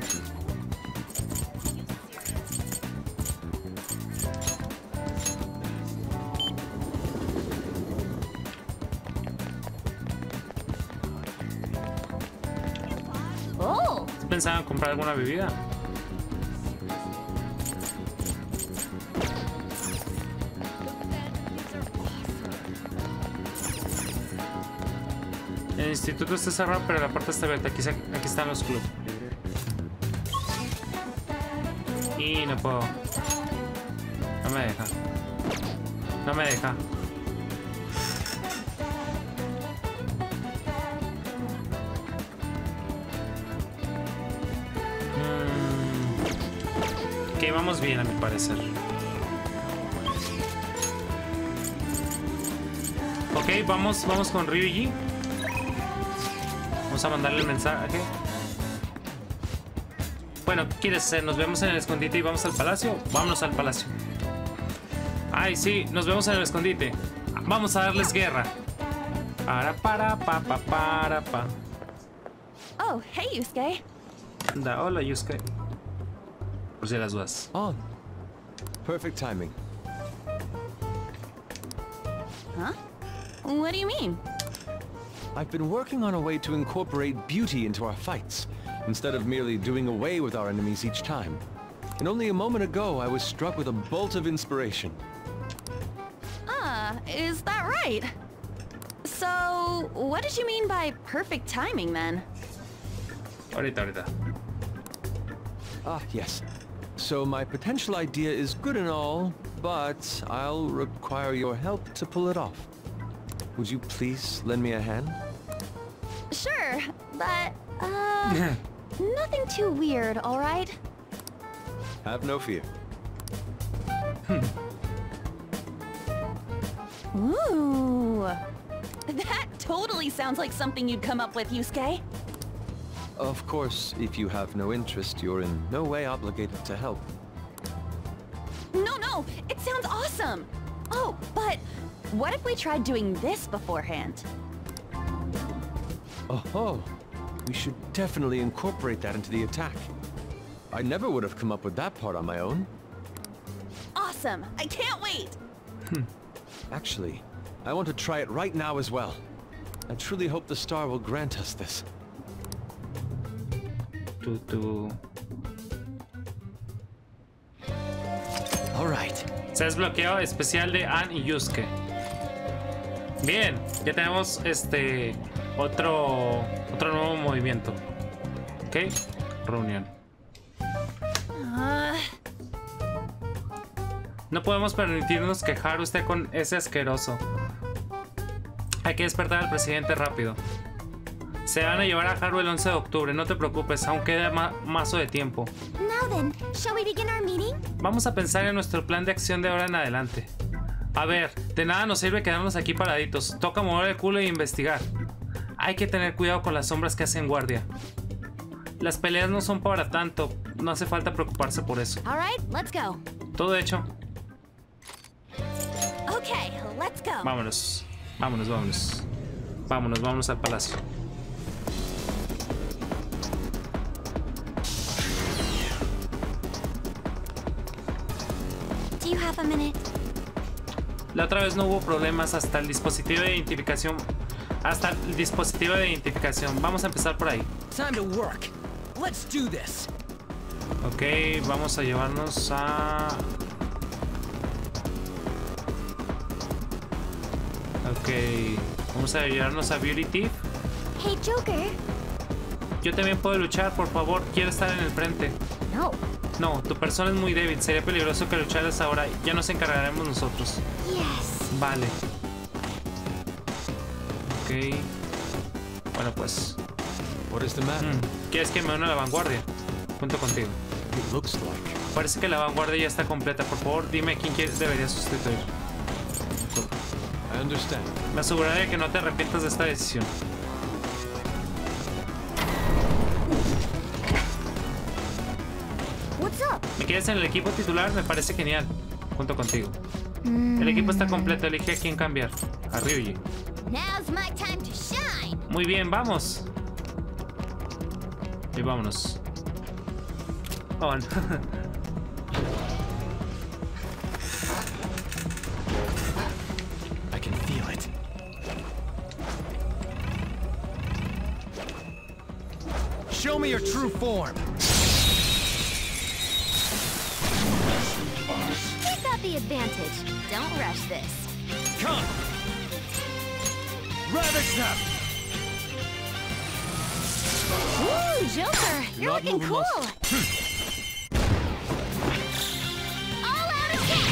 ¿Pensaban comprar alguna bebida? El instituto está cerrado, pero la puerta está abierta. Aquí están los clubes. Y no puedo. No me deja. Que vamos bien, a mi parecer. Ok, vamos con Ryuji. Vamos a mandarle el mensaje. Bueno, ¿qué quieres hacer? ¿Nos vemos en el escondite y vamos al palacio? Vámonos al palacio. Ay, sí, nos vemos en el escondite. Vamos a darles guerra. Para. Oh, hey, Yusuke. Anda, hola, Yusuke. Por si las dudas. On. Perfect timing. Huh? What do you mean? I've been working on a way to incorporate beauty into our fights, instead of merely doing away with our enemies each time. And only a moment ago, I was struck with a bolt of inspiration. Ah, is that right? So, what did you mean by perfect timing, then? Ahorita. Ah, yes. So my potential idea is good and all, but I'll require your help to pull it off. Would you please lend me a hand? Sure, but, nothing too weird, all right? Have no fear. Ooh, that totally sounds like something you'd come up with, Yusuke. Of course, if you have no interest, you're in no way obligated to help. No, it sounds awesome! Oh, but... what if we tried doing this beforehand? Oh, we should definitely incorporate that into the attack. I never would have come up with that part on my own. Awesome! I can't wait! Actually, I want to try it right now as well. I truly hope the star will grant us this. All right. Se ha desbloqueado especial de Ann y Yusuke. Bien, ya tenemos otro nuevo movimiento. Ok, reunión. No podemos permitirnos que Haru esté con ese asqueroso. Hay que despertar al presidente rápido. Se van a llevar a Haru el 11 de octubre, no te preocupes, aún queda mazo de tiempo. Vamos a pensar en nuestro plan de acción de ahora en adelante. A ver, de nada nos sirve quedarnos aquí paraditos. Toca mover el culo e investigar. Hay que tener cuidado con las sombras que hacen guardia. Las peleas no son para tanto. No hace falta preocuparse por eso. Todo hecho. Vámonos. Vámonos al palacio. La otra vez no hubo problemas hasta el dispositivo de identificación. Vamos a empezar por ahí. Ok, vamos a llevarnos a... ok, vamos a llevarnos a Beauty Thief. Hey, Joker. Yo también puedo luchar, por favor. Quiero estar en el frente. No. No, tu persona es muy débil. Sería peligroso que lucharas ahora. Ya nos encargaremos nosotros. Yes. Vale. Ok. Bueno, pues. ¿Quieres que me una a la vanguardia? Junto contigo. Parece que la vanguardia ya está completa. Por favor, dime quién debería sustituir. Me aseguraré de que no te arrepientas de esta decisión. ¿Me quieres en el equipo titular? Me parece genial. Junto contigo. El equipo está completo. Elige a quién cambiar. A Ryuji. Muy bien, vamos. Y vámonos. On. I can feel it. Show me your true form. The advantage. Don't rush this. Come. Ravage them. Woo, Joker, you're looking cool. All out again.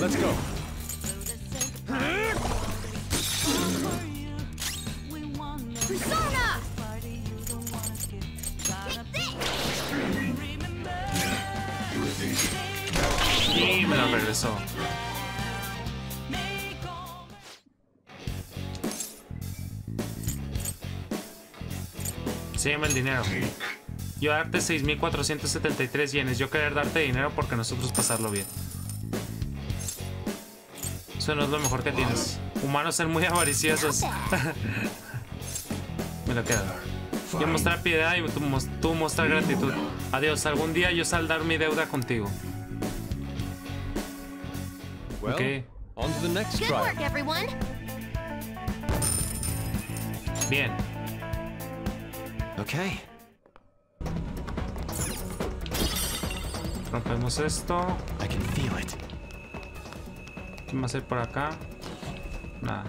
Let's go. Persona. Y me lo regresó. Sígueme el dinero. Yo darte 6.473 yenes. Yo querer darte dinero porque nosotros pasarlo bien. Eso no es lo mejor que tienes. Humanos son muy avariciosos. Me lo quedo. Yo mostrar piedad y tú mostrar gratitud. Adiós, algún día yo saldar mi deuda contigo. Well, okay. On to the next try. Bien. Okay. Rompemos esto. I can feel it. ¿Qué más hay por acá? Nada.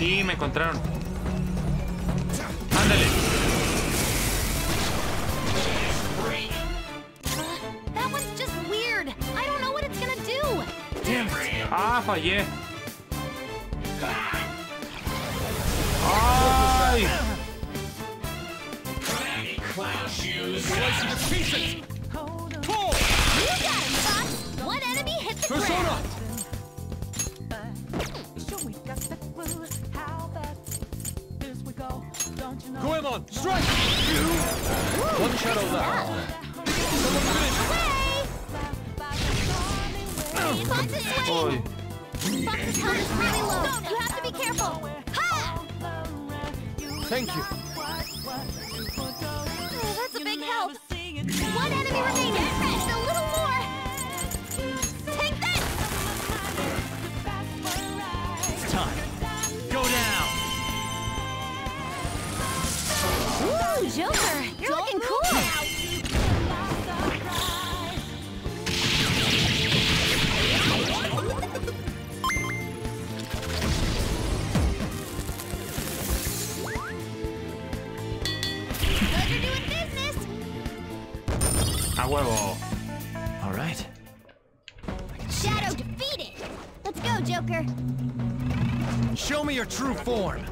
Y me encontraron. Ándale. Ah, fallé. ¡Ay! Persona. Go on, strike! One shadow left. Oy. You have to be careful. Thank you. Oh, that's a big help. One enemy remaining. Just a little more. Take that. It's time. Go down. Ooh, Joker, you're looking cool. A huevo. All right. Shadow defeated. Let's go, Joker. Show me your true form.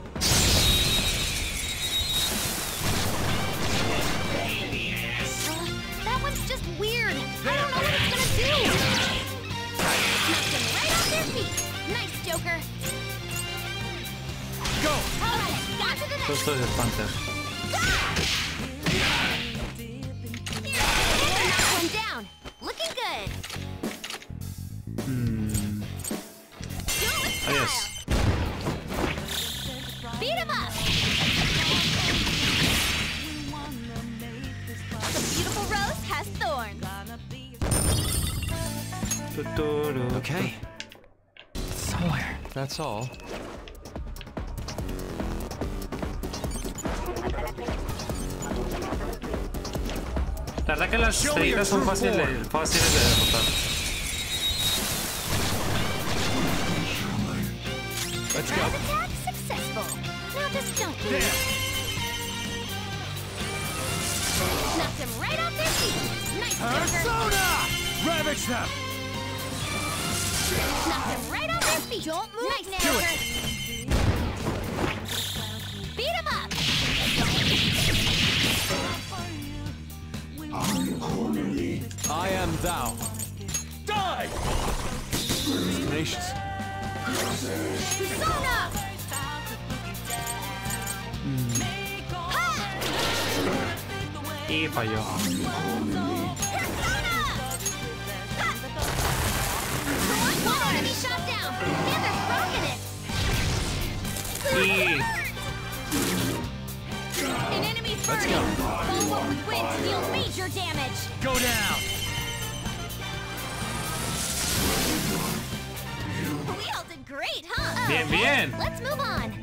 That one's just weird. I don't know what it's gonna do. Knocked them right off their feet. Nice, Joker. Go. All right, got to the next. Yo soy el Panther. Down. Looking good. Hmm. Yes. Beat him up. The beautiful rose has thorns. Okay. Somewhere. That's all. La verdad que las estrellas son fáciles de derrotar. Let's go. Attack successful. Now just jump. Knocked them right off their feet. Nice Persona! Ravage them. Knocked them right off their feet. Don't move. Nice now. Beat him up. I am thou. Die! Tenacious. Persona! Y falló. Persona! One enemy shot down. The other's broken it. An enemy burning. Deals major damage. Go down. We all did great, huh? Bien, bien. Let's move on.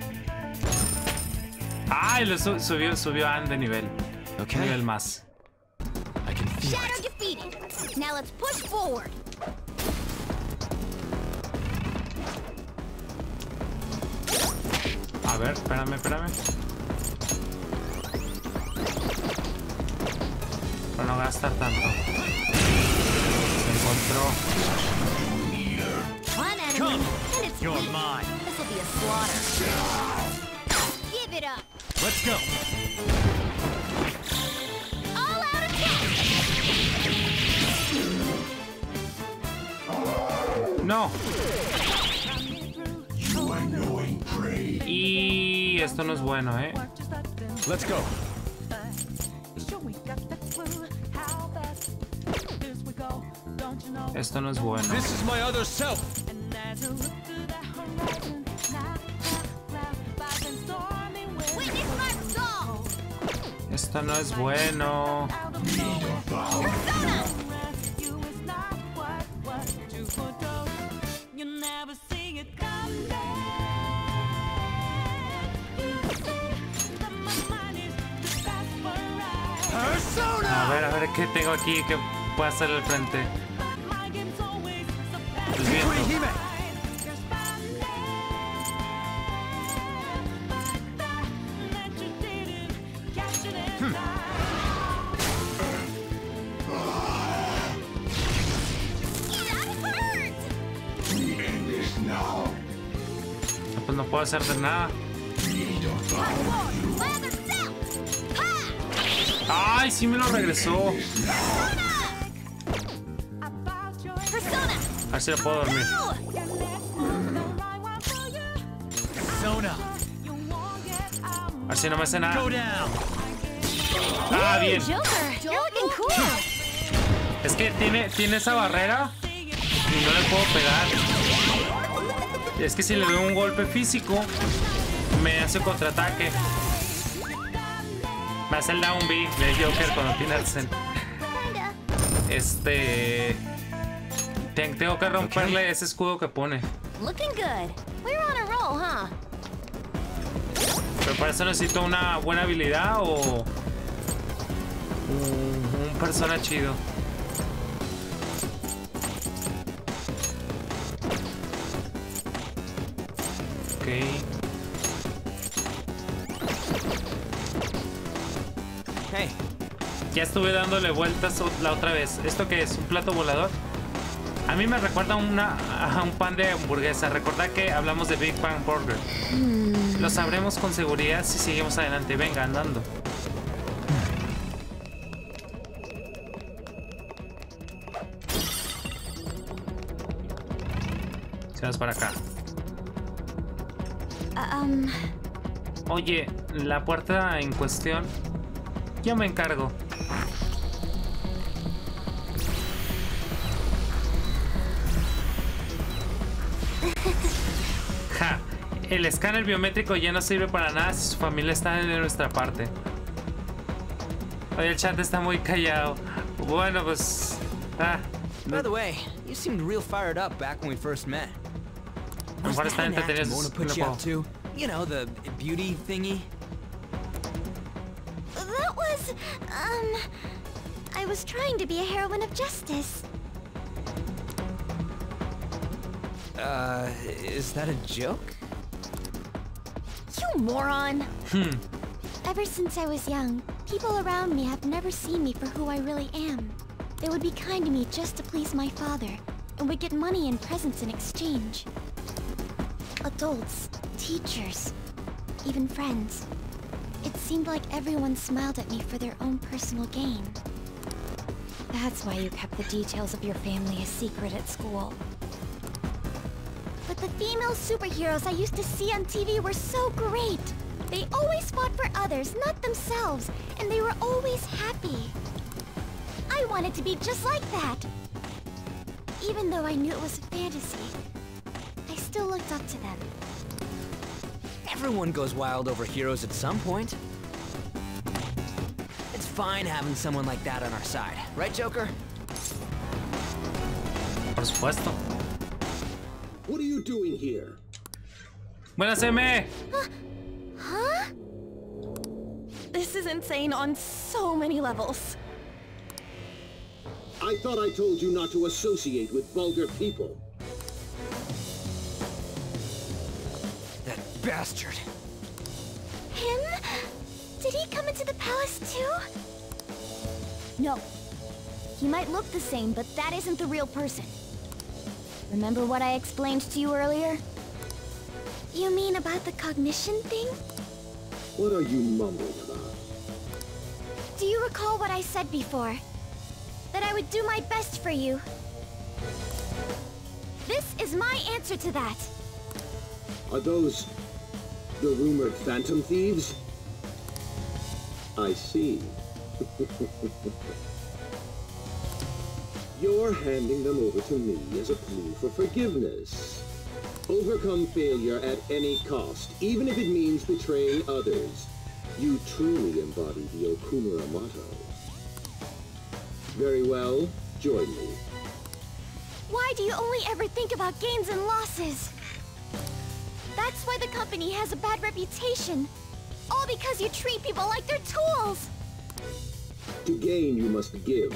Ay, lo subió Ann de nivel. Okay. Nivel más. I can feel Shadow defeated. Now let's push forward. A ver, espérame. No gastar tanto. Se encontró. One enemy, and it's your mine. This will be a slaughter. Give it up. Let's go. All out attack. No. Y esto no es bueno, eh. Let's go. Esto no es bueno. Esto no es bueno. A ver, ¿qué tengo aquí que pueda hacer al frente? Pues bien. No, pues no puedo hacer de nada. ¡Ay, sí me lo regresó! A ver si lo puedo dormir. A ver si no me hace nada. ¡Ah, bien! Es que tiene esa barrera y no le puedo pegar. Es que si le doy un golpe físico, me hace contraataque. Me hace el down B del Joker cuando tiene Arsene. Tengo que romperle ese escudo que pone. Pero para eso necesito una buena habilidad o un persona chido. Ok. Ya estuve dándole vueltas la otra vez. ¿Esto qué es? ¿Un plato volador? A mí me recuerda a un pan de hamburguesa. Recordad que hablamos de Big Bang Burger. Lo sabremos con seguridad si seguimos adelante. Venga, andando. Se vas para acá. Oye, la puerta en cuestión... Yo me encargo. Ja, el escáner biométrico ya no sirve para nada si su familia está de nuestra parte. Oye, el chat está muy callado. Bueno, pues. By the way, you seemed real fired up back when we first met. A lo mejor están entretenidos. You know, the beauty thingy. I was trying to be a heroine of justice. Is that a joke? You moron! Ever since I was young, people around me have never seen me for who I really am. They would be kind to me just to please my father, and would get money and presents in exchange. Adults, teachers, even friends. It seemed like everyone smiled at me for their own personal gain. That's why you kept the details of your family a secret at school. But the female superheroes I used to see on TV were so great. They always fought for others, not themselves, and they were always happy. I wanted to be just like that. Even though I knew it was a fantasy, I still looked up to them. Everyone goes wild over heroes at some point. It's fine having someone like that on our side, right, Joker? Por supuesto. What are you doing here? Buenas, M. Huh? This is insane on so many levels. I thought I told you not to associate with vulgar people. Bastard. Him? Did he come into the palace too? No. He might look the same, but that isn't the real person. Remember what I explained to you earlier? You mean about the cognition thing? What are you mumbling about? Do you recall what I said before? That I would do my best for you. This is my answer to that. Are those... the rumored phantom thieves? I see. You're handing them over to me as a plea for forgiveness. Overcome failure at any cost, even if it means betraying others. You truly embody the Okumura motto. Very well, join me. Why do you only ever think about gains and losses? That's why the company has a bad reputation. All because you treat people like they're tools! To gain, you must give.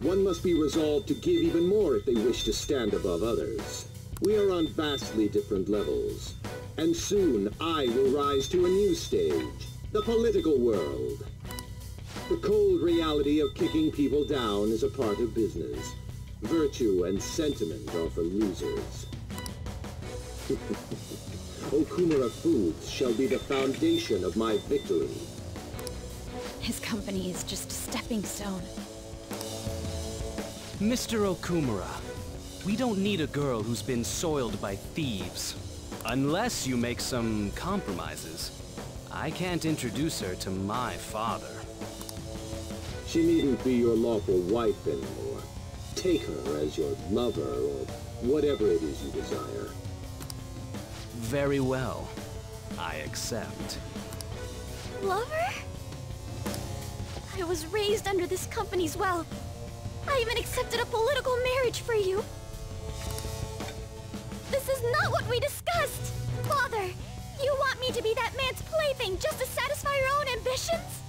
One must be resolved to give even more if they wish to stand above others. We are on vastly different levels. And soon, I will rise to a new stage. The political world. The cold reality of kicking people down is a part of business. Virtue and sentiment are for losers. Okumura Foods shall be the foundation of my victory. His company is just a stepping stone. Mr. Okumura, we don't need a girl who's been soiled by thieves. Unless you make some compromises. I can't introduce her to my father. She needn't be your lawful wife anymore. Take her as your lover or whatever it is you desire. Very well. I accept. Lover? I was raised under this company's wealth. I even accepted a political marriage for you. This is not what we discussed! Father, you want me to be that man's plaything just to satisfy your own ambitions?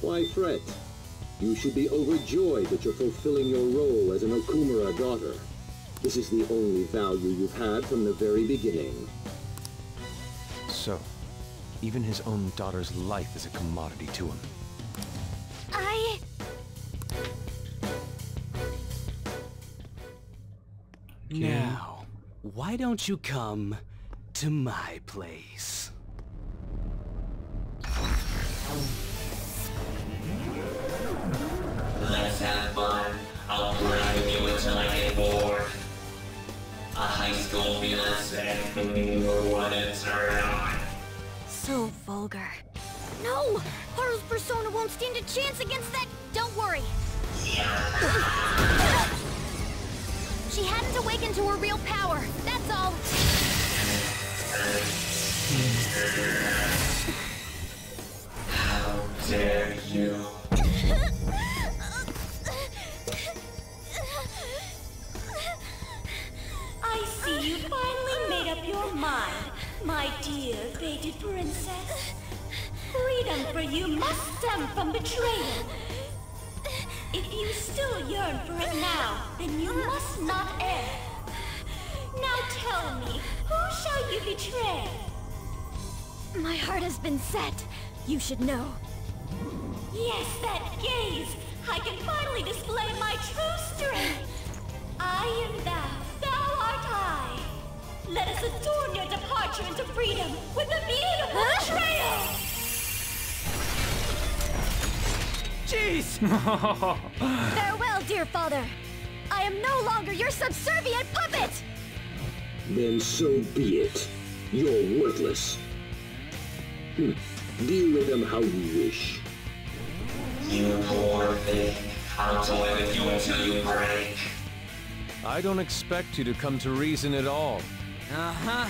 Why fret? You should be overjoyed that you're fulfilling your role as an Okumura daughter. This is the only value you've had from the very beginning. So, even his own daughter's life is a commodity to him. Okay. Now, why don't you come to my place? Let's have fun. I'll play with you until I get bored. A high school fiancé for what it's around. So vulgar. No! Haru's persona won't stand a chance against that! Don't worry! Yeah. She hadn't awakened to her real power, that's all! How dare you! I see you finally made up your mind, my dear fated princess. Freedom for you must stem from betrayal. If you still yearn for it now, then you must not err. Now tell me, who shall you betray? My heart has been set. You should know. Yes, that gaze! I can finally display my true strength! I am thou, thou art I! Let us adorn your departure into freedom with a beautiful betrayal! Jeez! Farewell, dear father. I am no longer your subservient puppet! Then so be it. You're worthless. Deal with them how you wish. You poor thing. I'll toy with you until you break. I don't expect you to come to reason at all. Uh-huh.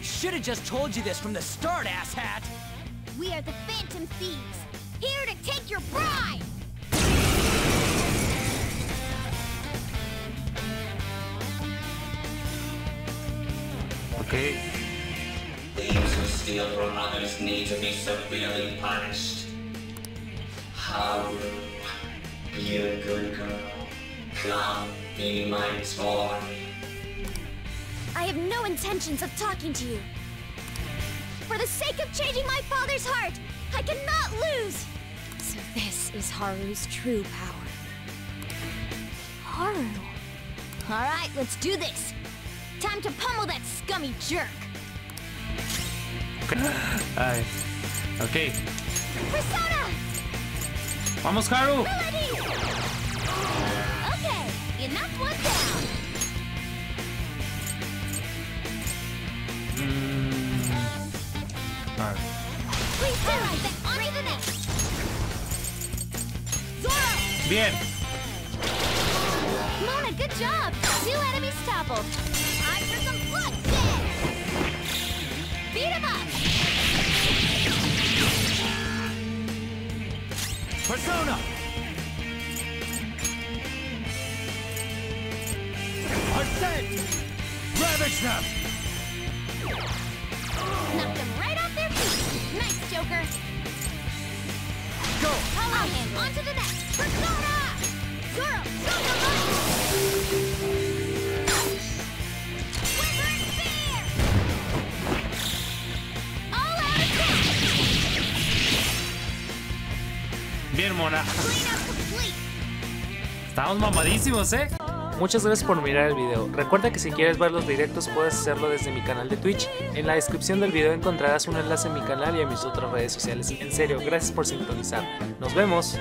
Should have just told you this from the start, asshat! We are the Phantom Thieves. Here to take your bride! Okay. Thieves who steal from others need to be severely punished. Haru, be a good girl. Come, be my toy. I have no intentions of talking to you. For the sake of changing my father's heart, I cannot lose! So this is Haru's true power. Haru? Alright, let's do this! Time to pummel that scummy jerk! Okay. Persona! Vamos, Haru! Melody! Okay, you knocked one down! Alright. Please do like that. On to the next! Bien. Mona, good job. Two enemies toppled. Time for some blood dance. Beat 'em up. Persona. Arsene. Ravish them. Knock them right off their feet. Nice, Joker. Go. Hello. On to the next. Persona. Zoro. We're in fear. All out attack. Bien, Mona. Estamos mamadísimos, ¿eh? Muchas gracias por mirar el video. Recuerda que si quieres ver los directos puedes hacerlo desde mi canal de Twitch. En la descripción del video encontrarás un enlace a mi canal y a mis otras redes sociales. En serio, gracias por sintonizar. Nos vemos.